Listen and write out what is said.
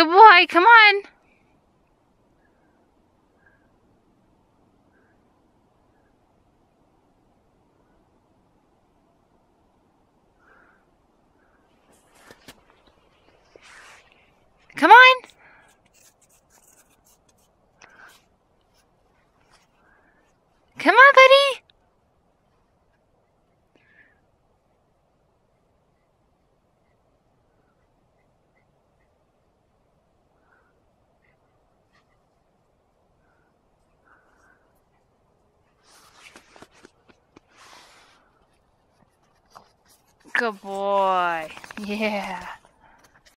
Good boy, come on. Come on. Come on, buddy. Good boy. Yeah.